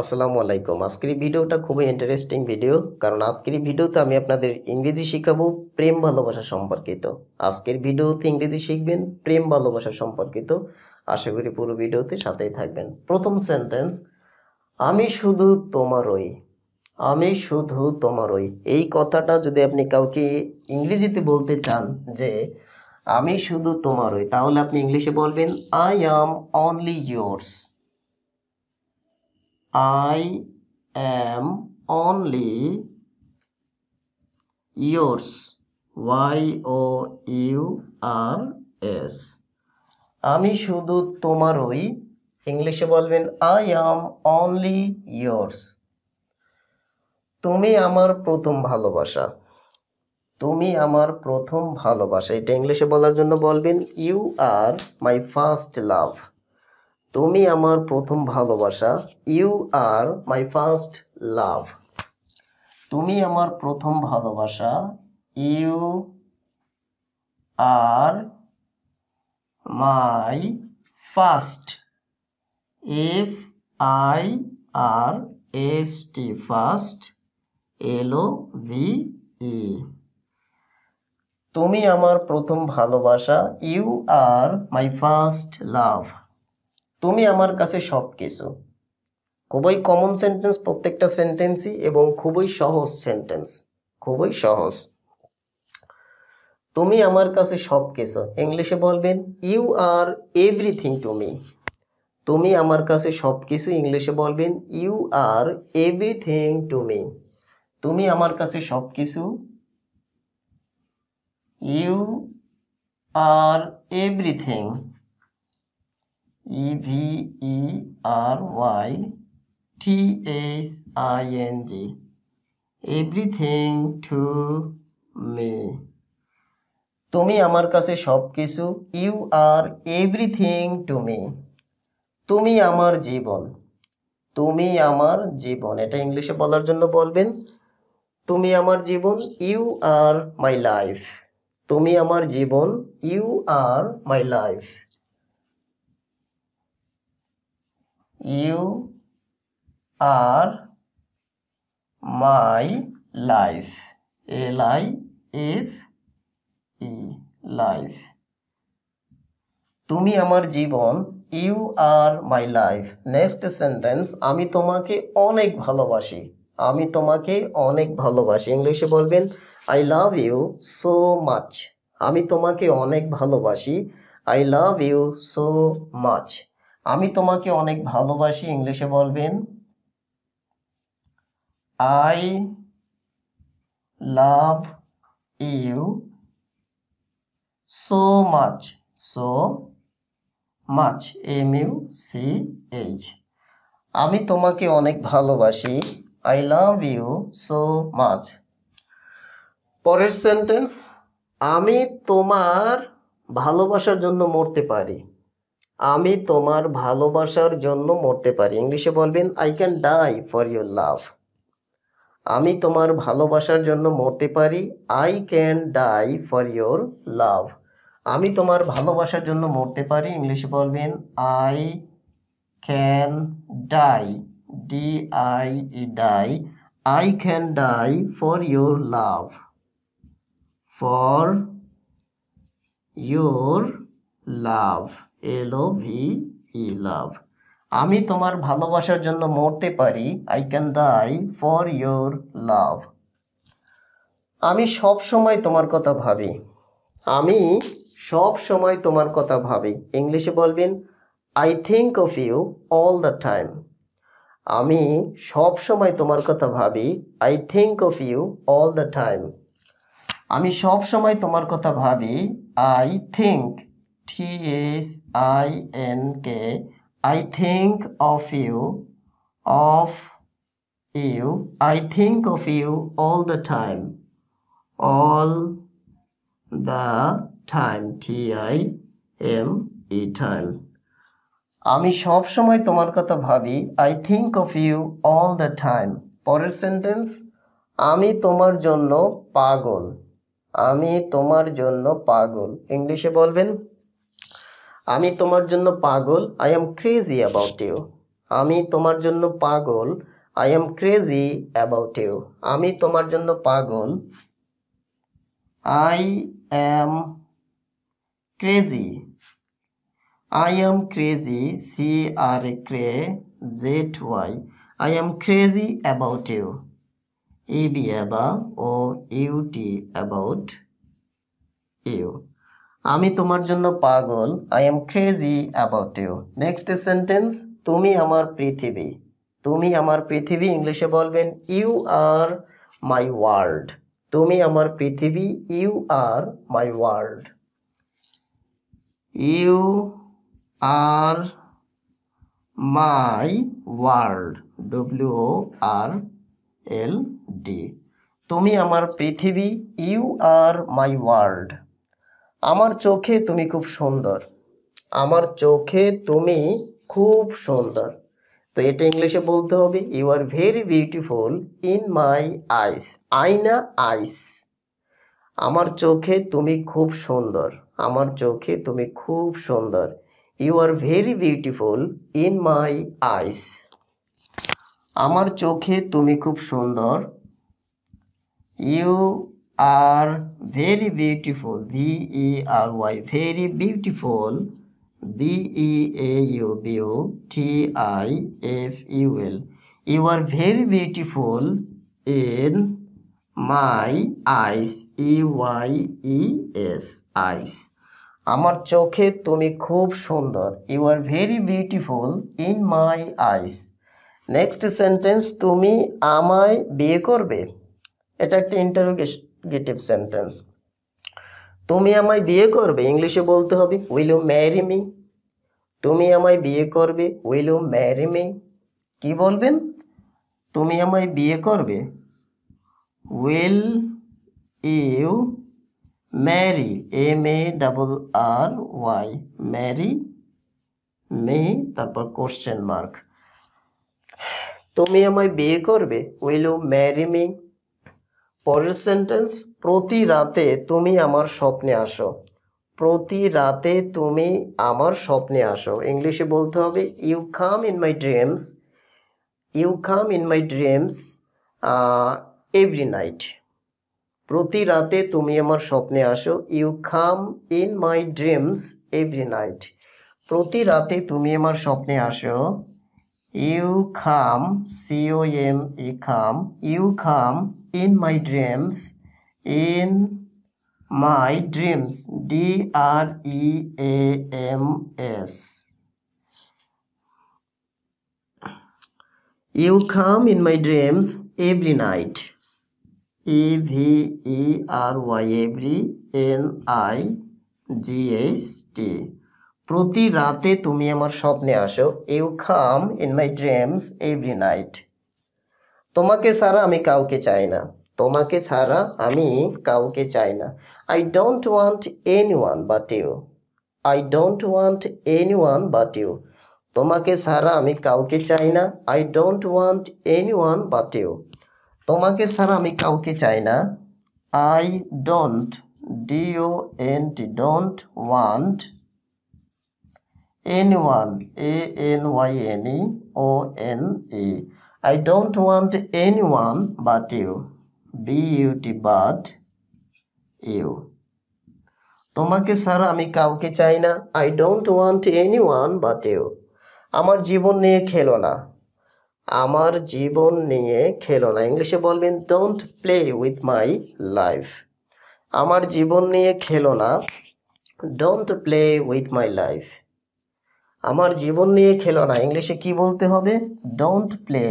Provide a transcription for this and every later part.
আসসালামু আলাইকুম। আজকের ভিডিওটা খুবই ইন্টারেস্টিং ভিডিও, কারণ আজকের ভিডিওতে আমি আপনাদের ইংরেজি শেখাবো প্রেম ভালোবাসা সম্পর্কিত। আজকের ভিডিওতে ইংরেজি শিখবেন প্রেম ভালোবাসা সম্পর্কিত। আশা করি পুরো ভিডিওতে সাথেই থাকবেন। প্রথম সেন্টেন্স, আমি শুধু তোমারই। আমি শুধু তোমারই, এই কথাটা যদি আপনি কাউকে ইংরেজিতে বলতে চান যে আমি শুধু তোমারই, তাহলে আপনি ইংলিশে বলবেন I am only yours. I am only yours. yours. আমি শুধু তোমারই, ইংলিশে বলবেন I am only yours. তুমি আমার প্রথম ভালোবাসা। তুমি আমার প্রথম ভালোবাসা, এটা ইংলিশে বলার জন্য বলবেন you are my first love. তুমি আমার প্রথম ভালোবাসা, you are my first love. তুমি আমার প্রথম ভালোবাসা, you are my first, F I R S T, first, L O V E. তুমি আমার প্রথম ভালোবাসা, you are my first love. তুমি আমার কাছে সব কিছু। খুবই কমন সেন্টেন্স প্রত্যেকটা সেন্টেন্সই, এবং খুবই সহজ সেন্টেন্স, খুবই সহজ। তুমি আমার কাছে সব কিছু, ইংলিশে বলবেন you are everything to me. তুমি আমার কাছে সব কিছু, ইংলিশে বলবেন you are everything to me. তুমি আমার কাছে সব কিছু, you are everything, everything, everything to me. তুমি আমার কাছে সব কিছু, you are everything to me. তুমি আমার জীবন। তুমি আমার জীবন, এটা ইংলিশে বলার জন্য বলবেন তুমি আমার জীবন, you are my life. তুমি আমার জীবন, you are my life. You are my life. L-I-F-E, life. তুমি আমার জীবন, you are my life. Next sentence, আমি তোমাকে অনেক ভালোবাসি। আমি তোমাকে অনেক ভালোবাসি, ইংলিশে বলবেন I love you so much. আমি তোমাকে অনেক ভালোবাসি, I love you so much. আমি তোমাকে অনেক ভালোবাসি, ইংলিশে বলবেন I love you so much. So much, M-U-C-H. আমি তোমাকে অনেক ভালোবাসি, I love you so much. পরের সেন্টেন্স, আমি তোমার ভালোবাসার জন্য মরতে পারি। আমি তোমার ভালোবাসার জন্য মরতে পারি, ইংলিশে বলবেন I can die for your love. আমি তোমার ভালোবাসার জন্য মরতে পারি, I can die for your love. আমি তোমার ভালোবাসার জন্য মরতে পারি, ইংলিশে বলবেন I can die, D I E, die, I can die for your love, for your love, L-O-V-E, love. আমি তোমার ভালোবাসার জন্য মরতে পারি, I can die for your love. আমি সব সময় তোমার কথা ভাবি। আমি সব সময় তোমার কথা ভাবি, ইংলিশে বলবেন I think of you all the time. আমি সব সময় তোমার কথা ভাবি, I think of you all the time. আমি সব সময় তোমার কথা ভাবি, I think, T-H-I-N-K, I think of you, I think of you all the time. All the time, T-I-M-E, time. আমি সব সময় তোমার কথা ভাবি, I think of you all the time. পরের সেন্টেন্স, আমি তোমার জন্য পাগল। আমি তোমার জন্য পাগল, ইংলিশে বলবেন আমি তোমার জন্য পাগল, I am crazy about you. আমি তোমার জন্য পাগল, I am crazy about you, আমি তোমার জন্য পাগল, I am crazy, I am crazy, C R A Cray Z Y, I am crazy about you, E B অ্যাবা O U T about you, আমি তোমার জন্য পাগল, I am crazy about you. Next sentence, তুমি আমার পৃথিবী, তুমি আমার পৃথিবী ইংলিশে বলবেন ইউ আর মাই ওয়ার্ল্ড, তুমি আমার পৃথিবী, you are my world, you are my world, W O R L D, তুমি আমার পৃথিবী, ইউ আর মাই ওয়ার্ল্ড, আমার চোখে তুমি খুব সুন্দর, আমার চোখে তুমি খুব সুন্দর, তো এটা ইংলিশে বলতে হবে you are very beautiful in my eyes, আয়না আইস, আমার চোখে তুমি খুব সুন্দর, আমার চোখে তুমি খুব সুন্দর, you are very beautiful in my eyes, আমার চোখে তুমি খুব সুন্দর, you are very beautiful, V E R Y, very beautiful, B E A U B O T I F U L, you are very beautiful in my eyes, E Y E S eyes, আমার চোখে তুমি খুব সুন্দর, you are very beautiful in my eyes. Next sentence, তুমি আমায় বিয়ে করবে, এটা একটা ইন্টারোগেটিভ সেন্টেন্স, তুমি আমায় বিয়ে করবে ইংলিশে বলতে হবে উইল ইউ ম্যারি মি, তুমি আমায় বিয়ে করবে, উইল ইউ ম্যারি মি, কি বলবেন, তুমি আমায় বিয়ে করবে, will you marry, M A double R Y, marry me, তারপর কোশ্চেন মার্ক, তুমি আমায় বিয়ে করবে, উইল ইউ ম্যারি মি। পরের সেন্টেন্স, প্রতি রাতে তুমি আমার স্বপ্নে আসো, প্রতি রাতে তুমি আমার স্বপ্নে আসো ইংলিশে বলতে হবে you come in my dreams, you come in my dreams every night, প্রতি রাতে তুমি আমার স্বপ্নে আসো, you come in my dreams every night, প্রতি রাতে তুমি আমার স্বপ্নে আসো, you come C O M E come, you come in my dreams, in my dreams, d r e a m s, you come in my dreams every night, e v e r y every n i g h t, প্রতি রাতে তুমি আমার স্বপ্নে আসো, you come in my dreams every night, তোমাকে ছাড়া আমি কাউকে চাই না, তোমাকে ছাড়া আমি কাউকে চাই না, I don't want anyone but you, I don't want anyone but you, তোমাকে ছাড়া আমি কাউকে চাই না, I don't want anyone but you, তোমাকে ছাড়া আমি কাউকে চাই না, I don't D O N T don't want anyone A N Y N E O N E, I don't want anyone but you, B-U-T but you, তোমাকে ছাড়া আমি কাউকে চাই না, I don't want anyone but you, আমার জীবন নিয়ে খেলো না, আমার জীবন নিয়ে খেলো না ইংলিশে বলবেন don't play with my life, আমার জীবন নিয়ে খেলো না, don't play with my life, আমার জীবন নিয়ে খেলো না ইংলিশে কি বলতে হবে, don't play,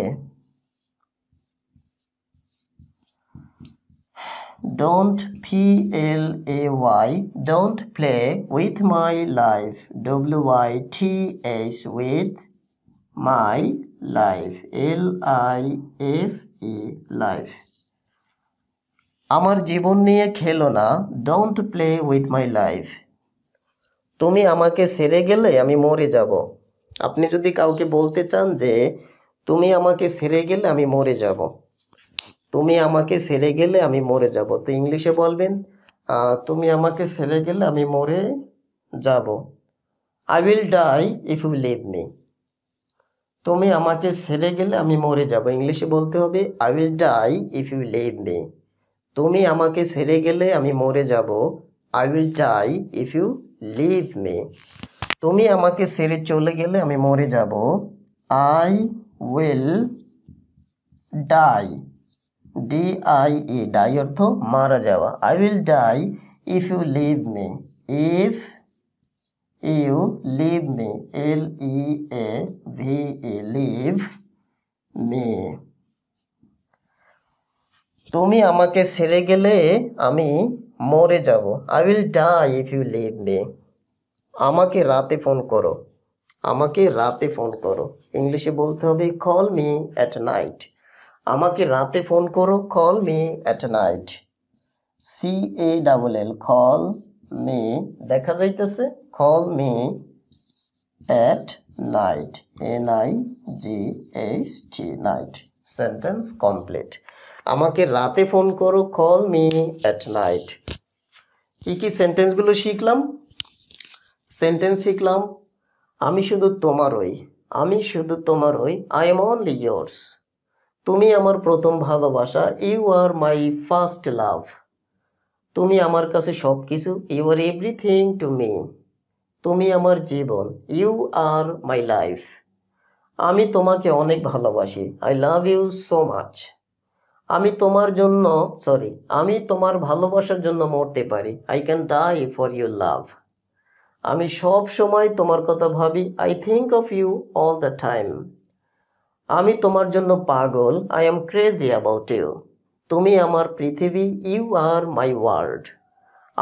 don't P L A Y, don't play with my life, W Y T H with my life, L I F E life, আমার জীবন নিয়ে খেলো না, don't play with my life, তুমি আমাকে ছেড়ে গেলে আমি মরে যাব, আপনি যদি কাউকে বলতে চান যে তুমি আমাকে ছেড়ে গেলে আমি মরে যাব, তুমি আমাকে ছেড়ে গেলে আমি মরে যাব, তো ইংলিশে বলবেন তুমি আমাকে ছেড়ে গেলে আমি মরে যাব, I will die if you leave me, তুমি আমাকে ছেড়ে গেলে আমি মরে যাব। ইংলিশে বলতে হবে I will die if you leave me. তুমি আমাকে ছেড়ে গেলে আমি মরে যাব। I will die if you leave me. তুমি আমাকে ছেড়ে চলে গেলে আমি মরে যাব। I will die, D I E, die অর্থ মারা যাওয়া। I will die if you leave me. If you leave me, L E A V E, leave me. তুমি আমাকে ছেড়ে গেলে আমি মরে যাব। I will die if you leave me. আমাকে রাতে ফোন করো। আমাকে রাতে ফোন করো ইংলিশে বলতে হবে কল মি অ্যাট নাইট। আমাকে রাতে ফোন করো, call me at night. C A double L, call me, দেখা যাইতেছে, call me at night, N I G H T, night. Sentence complete. আমাকে রাতে ফোন করো, কল মি অ্যাট নাইট। কী কী সেন্টেন্সগুলো শিখলাম? সেন্টেন্স শিখলাম আমি শুধু তোমারই, আমি শুধু তোমারই, আই এম অনলি ইয়োর্স। তুমি আমার প্রথম ভালোবাসা, you are my first love. তুমি আমার কাছে সব কিছু, you are everything to me. তুমি আমার জীবন, ইউ আর মাই লাইফ। আমি তোমাকে অনেক ভালোবাসি, I love you so much. আমি তোমার জন্য, সরি, আমি তোমার ভালোবাসার জন্য মরতে পারি, I can die for your love. আমি সব সময় তোমার কথা ভাবি, I think of you all the time. আমি তোমার জন্য পাগল, I am crazy about you. তুমি আমার পৃথিবী, ইউ আর মাই ওয়ার্ল্ড।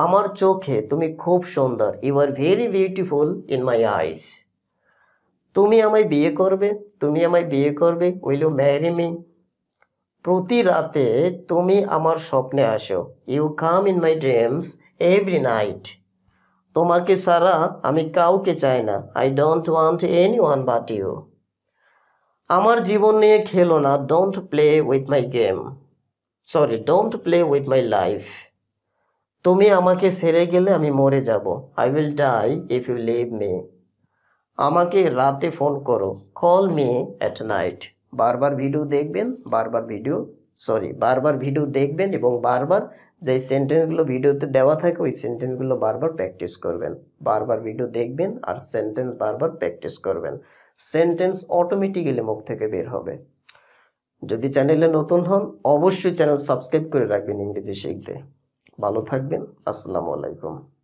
আমার চোখে তুমি খুব সুন্দর, you are very beautiful in my eyes. তুমি আমায় বিয়ে করবে, তুমি আমায় বিয়ে করবে, উইল ইউ ম্যারি মি। প্রতি রাতে তুমি আমার স্বপ্নে আসো, you come in my dreams every night. তোমাকে ছাড়া আমি কাউকে চাই না, I don't want any one but you. আমার জীবন নিয়ে খেলো না, don't play with my game, sorry, don't play with my life. তুমি আমাকে ছেড়ে গেলে আমি মরে যাব। I will die if you leave me. আমাকে রাতে ফোন করো, কল মি অ্যাট নাইট। বারবার ভিডিও দেখবেন, বারবার ভিডিও, সরি, বারবার ভিডিও দেখবেন এবং বারবার যে সেন্টেন্সগুলো ভিডিওতে দেওয়া থাকে ওই সেন্টেন্সগুলো বারবার প্র্যাকটিস করবেন। বারবার ভিডিও দেখবেন আর সেন্টেন্স বারবার প্র্যাকটিস করবেন, সেন্টেন্স অটোমেটিক্যালি মুখ থেকে বের হবে। যদি চ্যানেলে নতুন হন অবশ্যই চ্যানেল সাবস্ক্রাইব করে রাখবেন ইংরেজি শিখতে। ভালো থাকবেন, আসসালামু আলাইকুম।